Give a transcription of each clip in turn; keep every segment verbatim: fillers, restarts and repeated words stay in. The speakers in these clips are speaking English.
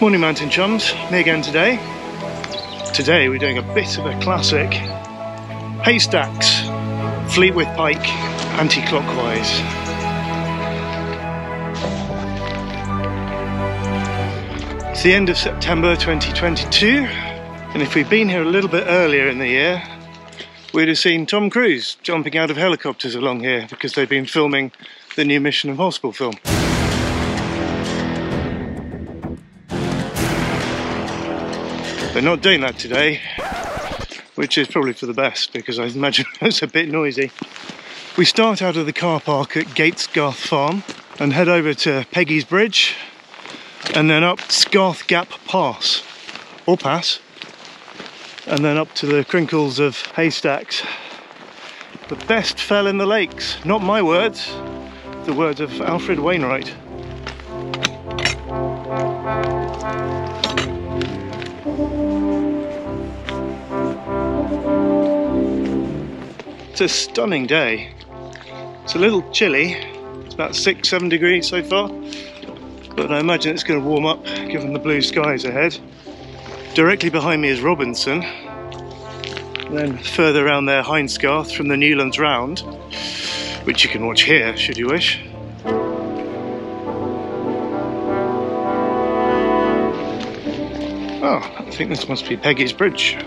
Morning mountain chums, me again today. Today we're doing a bit of a classic. Haystacks, Fleetwith Pike, anti-clockwise. It's the end of September twenty twenty-two, and if we'd been here a little bit earlier in the year, we'd have seen Tom Cruise jumping out of helicopters along here because they've been filming the new Mission: Impossible film. They're not doing that today, which is probably for the best because I imagine it's a bit noisy. We start out of the car park at Gatesgarth Farm and head over to Peggy's Bridge and then up Scarth Gap Pass, or Pass, and then up to the crinkles of Haystacks. The best fell in the lakes, not my words, the words of Alfred Wainwright. It's a stunning day. It's a little chilly, it's about six, seven degrees so far, but I imagine it's going to warm up given the blue skies ahead. Directly behind me is Robinson, then further around there Hindscarth from the Newlands Round, which you can watch here should you wish. Oh, I think this must be Peggy's Bridge.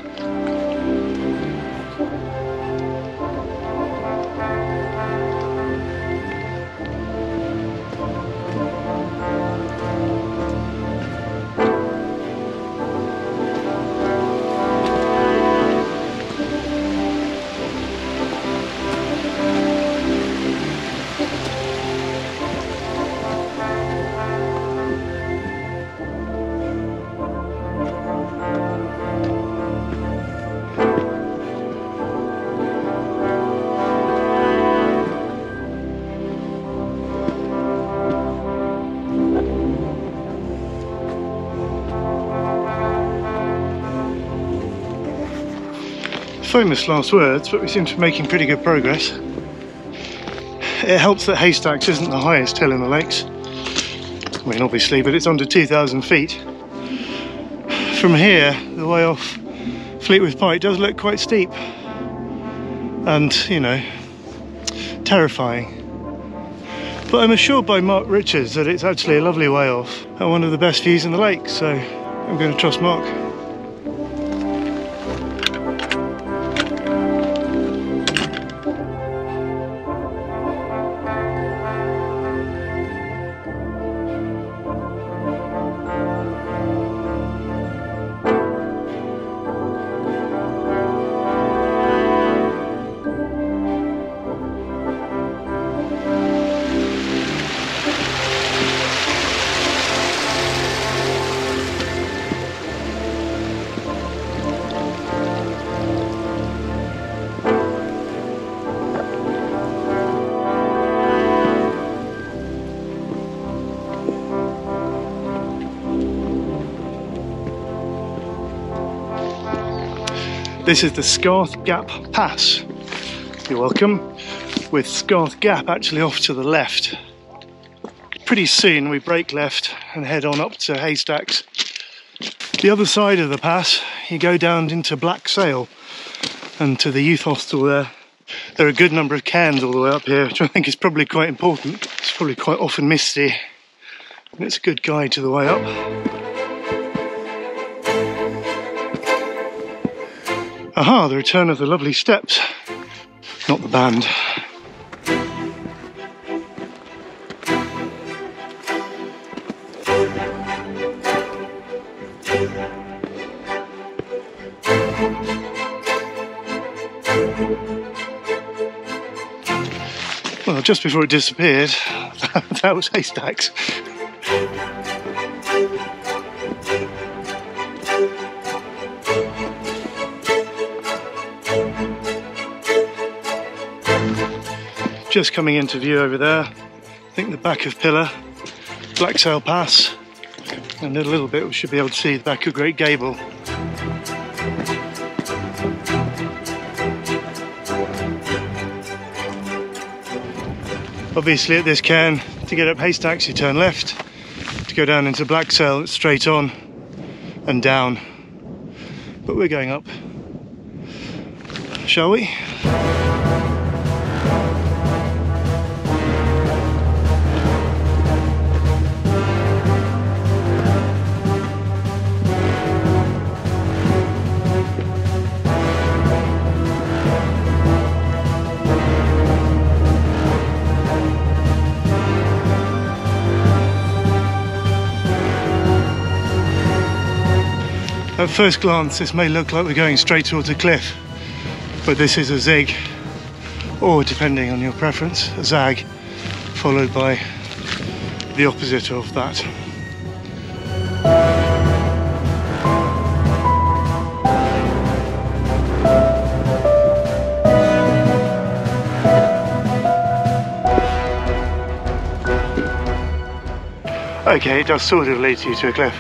Famous last words, but we seem to be making pretty good progress. It helps that Haystacks isn't the highest hill in the lakes. I mean, obviously, but it's under two thousand feet. From here, the way off Fleetwith Pike does look quite steep. And, you know, terrifying. But I'm assured by Mark Richards that it's actually a lovely way off and one of the best views in the lake, so I'm going to trust Mark. This is the Scarth Gap Pass, you're welcome, with Scarth Gap actually off to the left. Pretty soon we break left and head on up to Haystacks. The other side of the pass, you go down into Black Sail and to the youth hostel there. There are a good number of cairns all the way up here, which I think is probably quite important. It's probably quite often misty, and it's a good guide to the way up. Aha, the return of the lovely steps, not the band. Well, just before it disappeared, that was Haystacks. Just coming into view over there, I think the back of Pillar, Black Sail Pass, and in a little bit we should be able to see the back of Great Gable. Obviously at this cairn, to get up Haystacks you turn left, to go down into Black Sail, it's straight on and down, but we're going up. Shall we? At first glance, this may look like we're going straight towards a cliff, but this is a zig, or depending on your preference, a zag, followed by the opposite of that. Okay, it does sort of lead you to a cliff,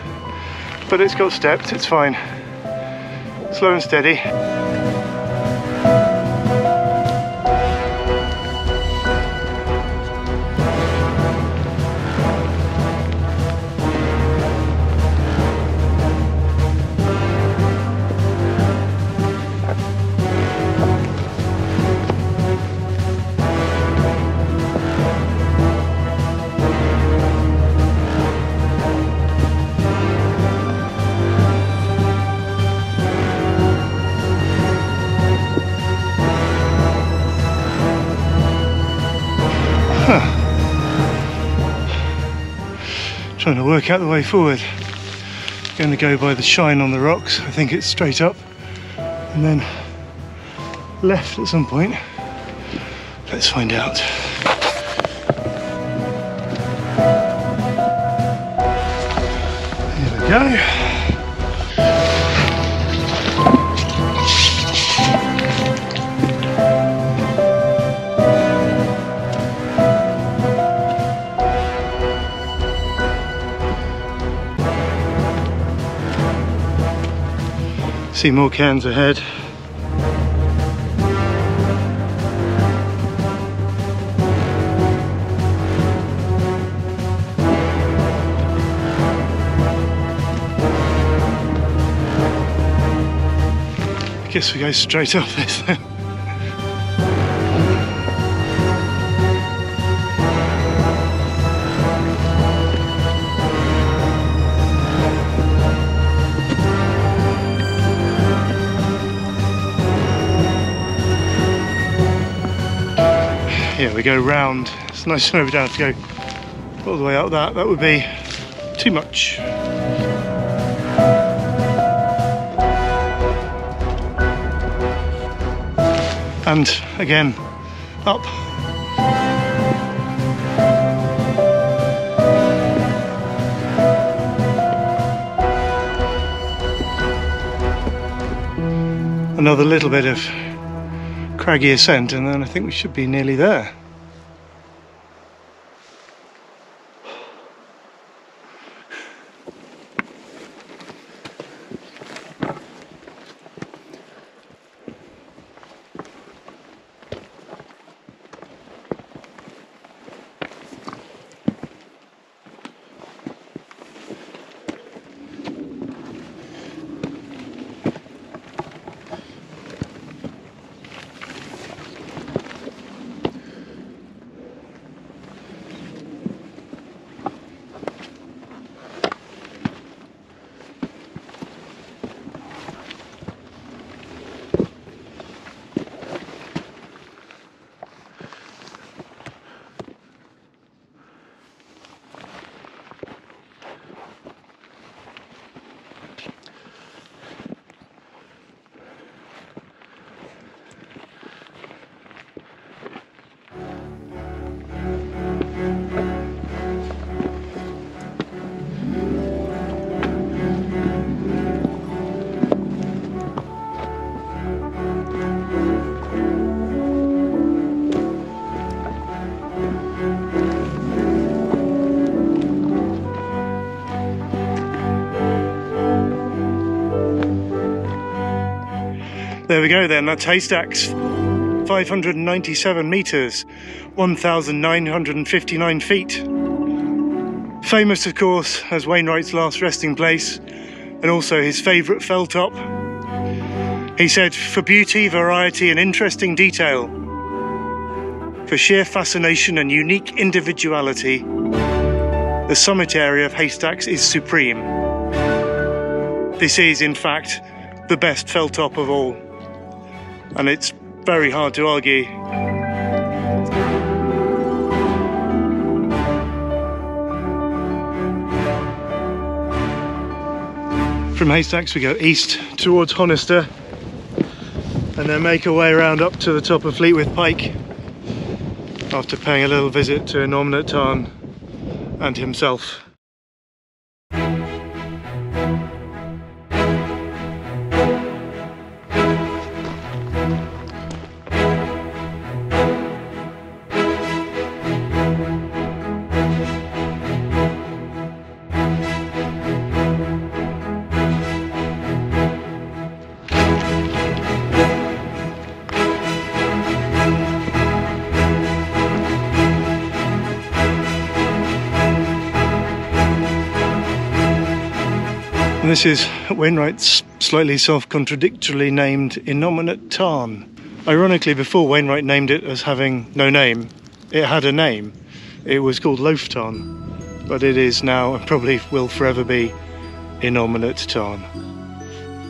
but it's got steps, it's fine. Slow and steady. Trying to work out the way forward. Going to go by the shine on the rocks. I think it's straight up and then left at some point. Let's find out. Here we go. See more cairns ahead. I guess we go straight up this then. We go round. It's nice to know we don't have to go all the way up that. That would be too much. And again, up. Another little bit of craggy ascent, and then I think we should be nearly there. There we go then, that's Haystacks, five hundred ninety-seven metres, one thousand nine hundred fifty-nine feet. Famous, of course, as Wainwright's last resting place and also his favourite fell top. He said, "For beauty, variety and interesting detail, for sheer fascination and unique individuality, the summit area of Haystacks is supreme. This is, in fact, the best fell top of all." And it's very hard to argue. From Haystacks we go east towards Honister and then make our way round up to the top of Fleetwith Pike after paying a little visit to Innominate Tarn and himself. This is Wainwright's slightly self-contradictorily named Innominate Tarn. Ironically, before Wainwright named it as having no name, it had a name. It was called Loaf Tarn, but it is now, and probably will forever be, Innominate Tarn.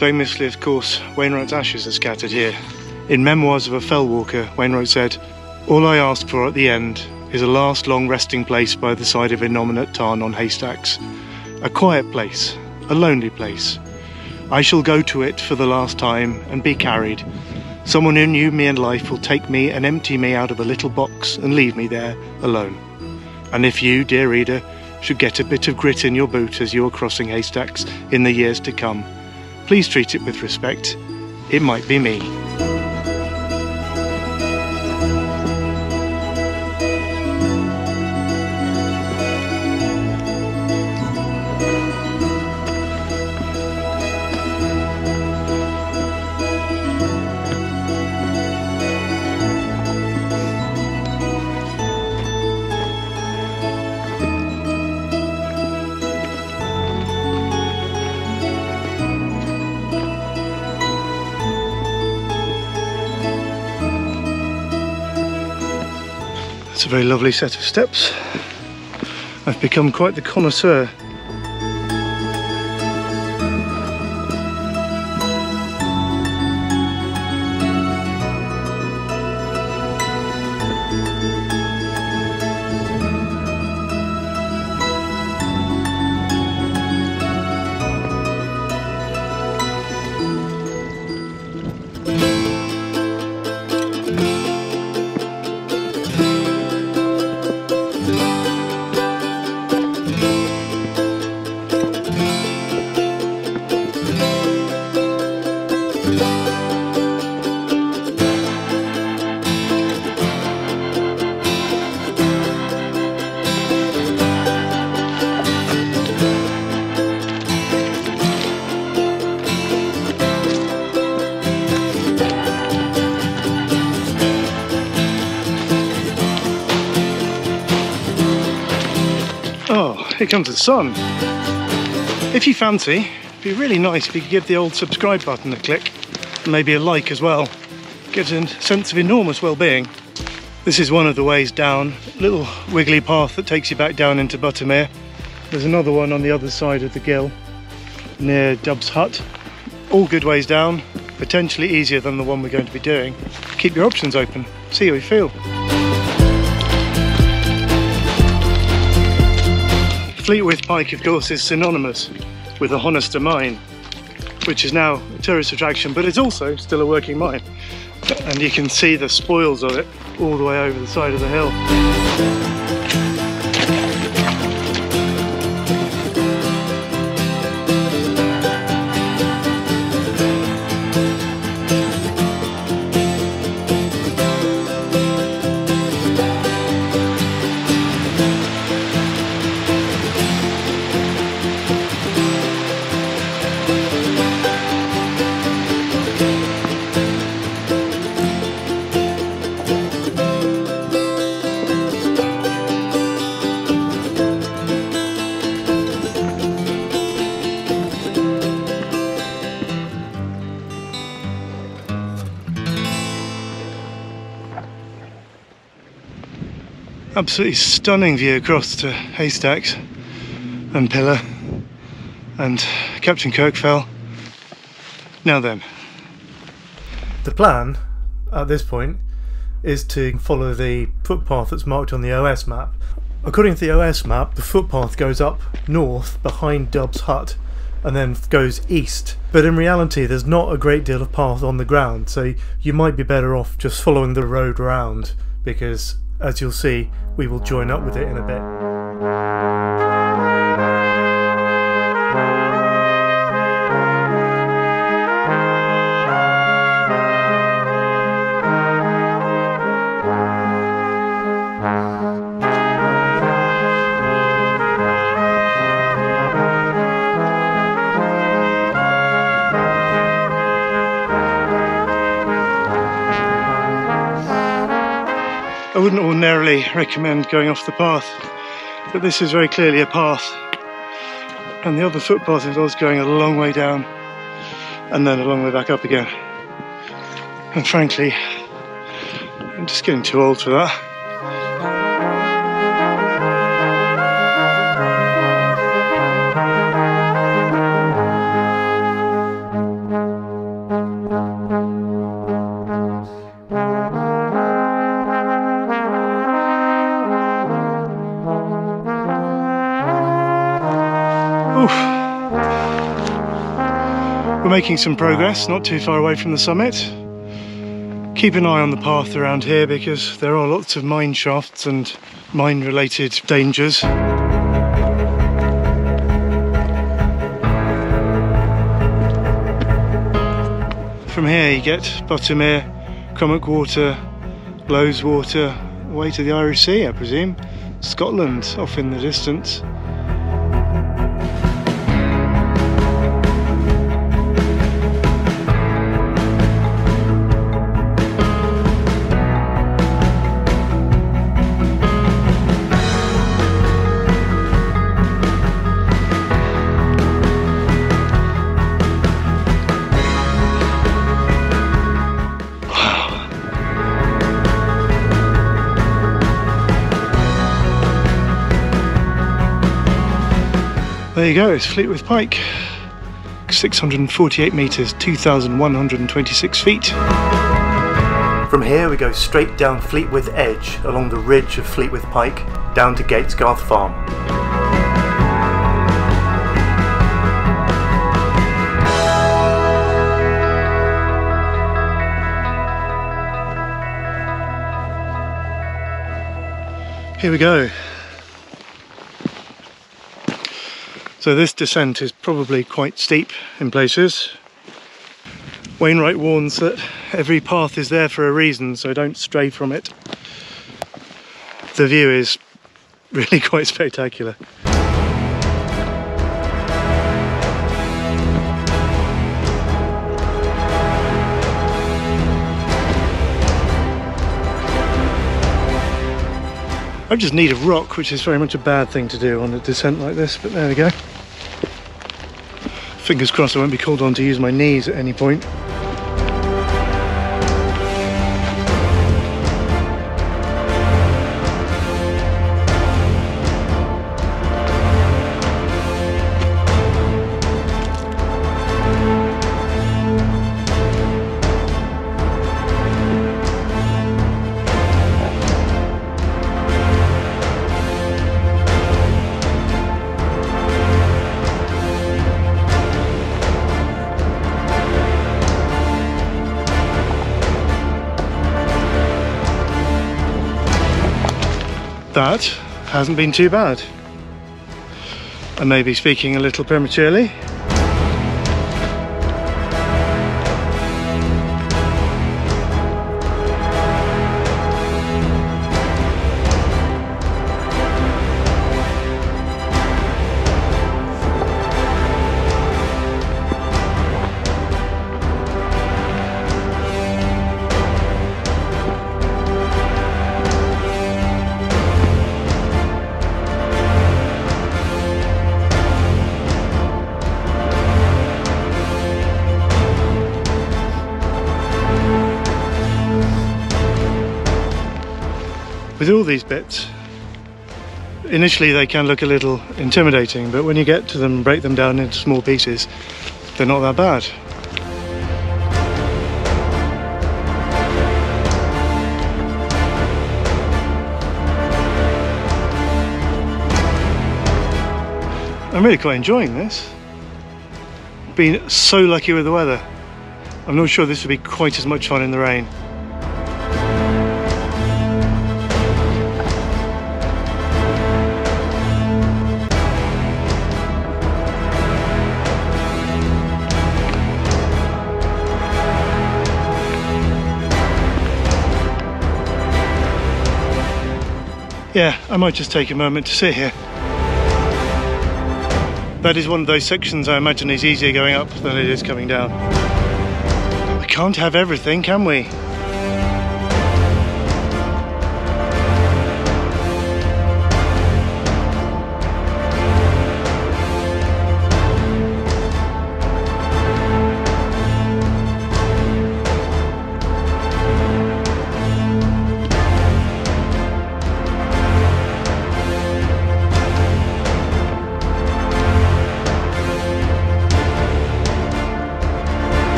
Famously, of course, Wainwright's ashes are scattered here. In Memoirs of a Fellwalker, Wainwright said, "All I ask for at the end is a last long resting place by the side of Innominate Tarn on Haystacks, a quiet place, a lonely place. I shall go to it for the last time and be carried. Someone who knew me in life will take me and empty me out of a little box and leave me there alone. And if you, dear reader, should get a bit of grit in your boot as you are crossing Haystacks in the years to come, please treat it with respect. It might be me." It's a very lovely set of steps. I've become quite the connoisseur. Here comes the sun. If you fancy, it'd be really nice if you could give the old subscribe button a click, and maybe a like as well. It gives a sense of enormous well-being. This is one of the ways down, a little wiggly path that takes you back down into Buttermere. There's another one on the other side of the gill, near Dub's Hut. All good ways down, potentially easier than the one we're going to be doing. Keep your options open, see how you feel. Fleetwith Pike, of course, is synonymous with the Honister Mine, which is now a tourist attraction, but it's also still a working mine. And you can see the spoils of it all the way over the side of the hill. Absolutely stunning view across to Haystacks and Pillar and Captain Kirkfell. Now then. The plan at this point is to follow the footpath that's marked on the O S map. According to the O S map, the footpath goes up north behind Dub's Hut and then goes east. But in reality there's not a great deal of path on the ground, so you might be better off just following the road round, because as you'll see, we will join up with it in a bit. I wouldn't ordinarily recommend going off the path, but this is very clearly a path, and the other footpath involves going a long way down and then a long way back up again, and frankly I'm just getting too old for that. Making some progress, not too far away from the summit. Keep an eye on the path around here because there are lots of mine shafts and mine related dangers. From here you get Buttermere, Crummock Water, Lowes Water, away to the Irish Sea I presume, Scotland off in the distance. There you go, it's Fleetwith Pike, six hundred forty-eight metres, two thousand one hundred twenty-six feet. From here we go straight down Fleetwith Edge, along the ridge of Fleetwith Pike, down to Gatesgarth Farm. Here we go. So this descent is probably quite steep in places. Wainwright warns that every path is there for a reason, so don't stray from it. The view is really quite spectacular. I just need a rock, which is very much a bad thing to do on a descent like this, but there we go. Fingers crossed I won't be called on to use my knees at any point. That hasn't been too bad. I may be speaking a little prematurely. With all these bits, initially they can look a little intimidating, but when you get to them and break them down into small pieces, they're not that bad. I'm really quite enjoying this. Been so lucky with the weather. I'm not sure this would be quite as much fun in the rain. Yeah, I might just take a moment to sit here. That is one of those sections I imagine is easier going up than it is coming down. We can't have everything, can we?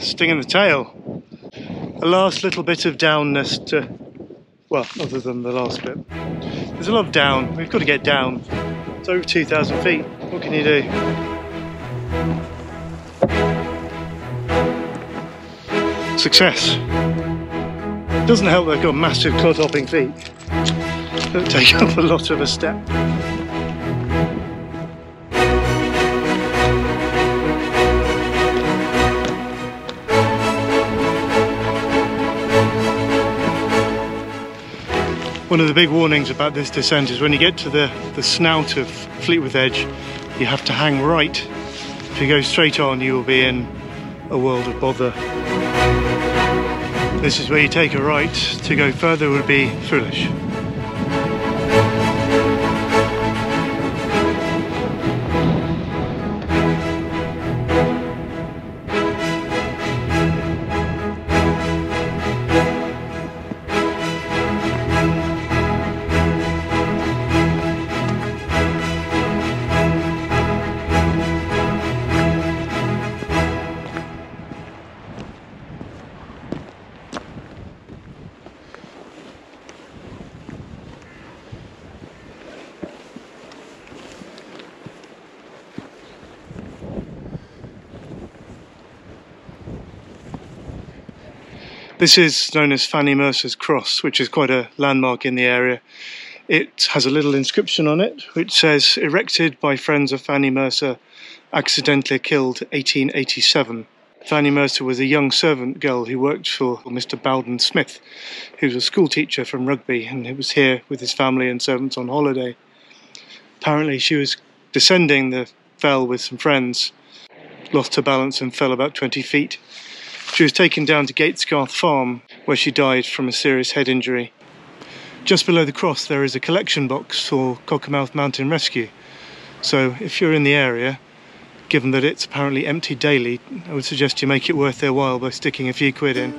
Sting in the tail. A last little bit of downness to, well, other than the last bit. There's a lot of down. We've got to get down. It's over two thousand feet. What can you do? Success. Doesn't help they've got massive clod-hopping feet. Don't take up a lot of a step. One of the big warnings about this descent is when you get to the, the snout of Fleetwith Edge, you have to hang right. If you go straight on, you will be in a world of bother. This is where you take a right. To go further would be foolish. This is known as Fanny Mercer's Cross, which is quite a landmark in the area. It has a little inscription on it which says, "Erected by friends of Fanny Mercer, accidentally killed eighteen eighty-seven. Fanny Mercer was a young servant girl who worked for Mister Bowden Smith, who was a school teacher from Rugby, and he was here with his family and servants on holiday. Apparently she was descending the fell with some friends, lost her balance and fell about twenty feet. She was taken down to Gatesgarth Farm, where she died from a serious head injury. Just below the cross there is a collection box for Cockermouth Mountain Rescue. So if you're in the area, given that it's apparently empty daily, I would suggest you make it worth their while by sticking a few quid in.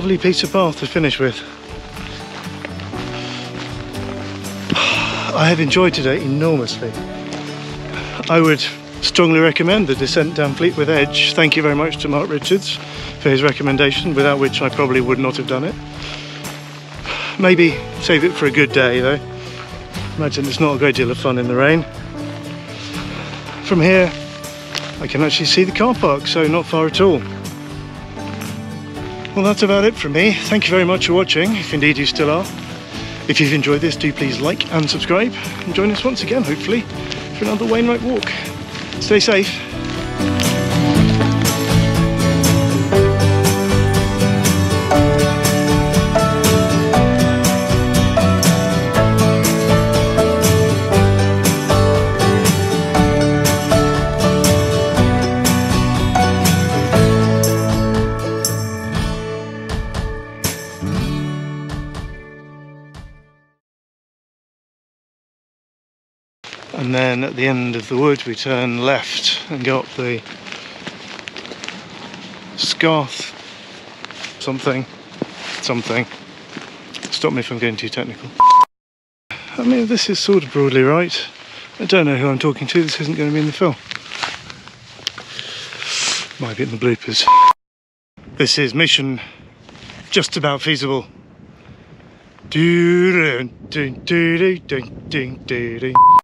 Lovely piece of path to finish with. I have enjoyed today enormously. I would strongly recommend the descent down Fleetwith Edge. Thank you very much to Mark Richards for his recommendation, without which I probably would not have done it. Maybe save it for a good day though. Imagine it's not a great deal of fun in the rain. From here I can actually see the car park, so not far at all. Well, that's about it from me. Thank you very much for watching, if indeed you still are. If you've enjoyed this, do please like and subscribe, and join us once again, hopefully, for another Wainwright walk. Stay safe. And then at the end of the wood we turn left and go up the Scarth something something. Stop me if I'm getting too technical. I mean, this is sort of broadly right. I don't know who I'm talking to, this isn't going to be in the film. Might be in the bloopers. This is Mission Just About Feasible. Do do do do do do do do.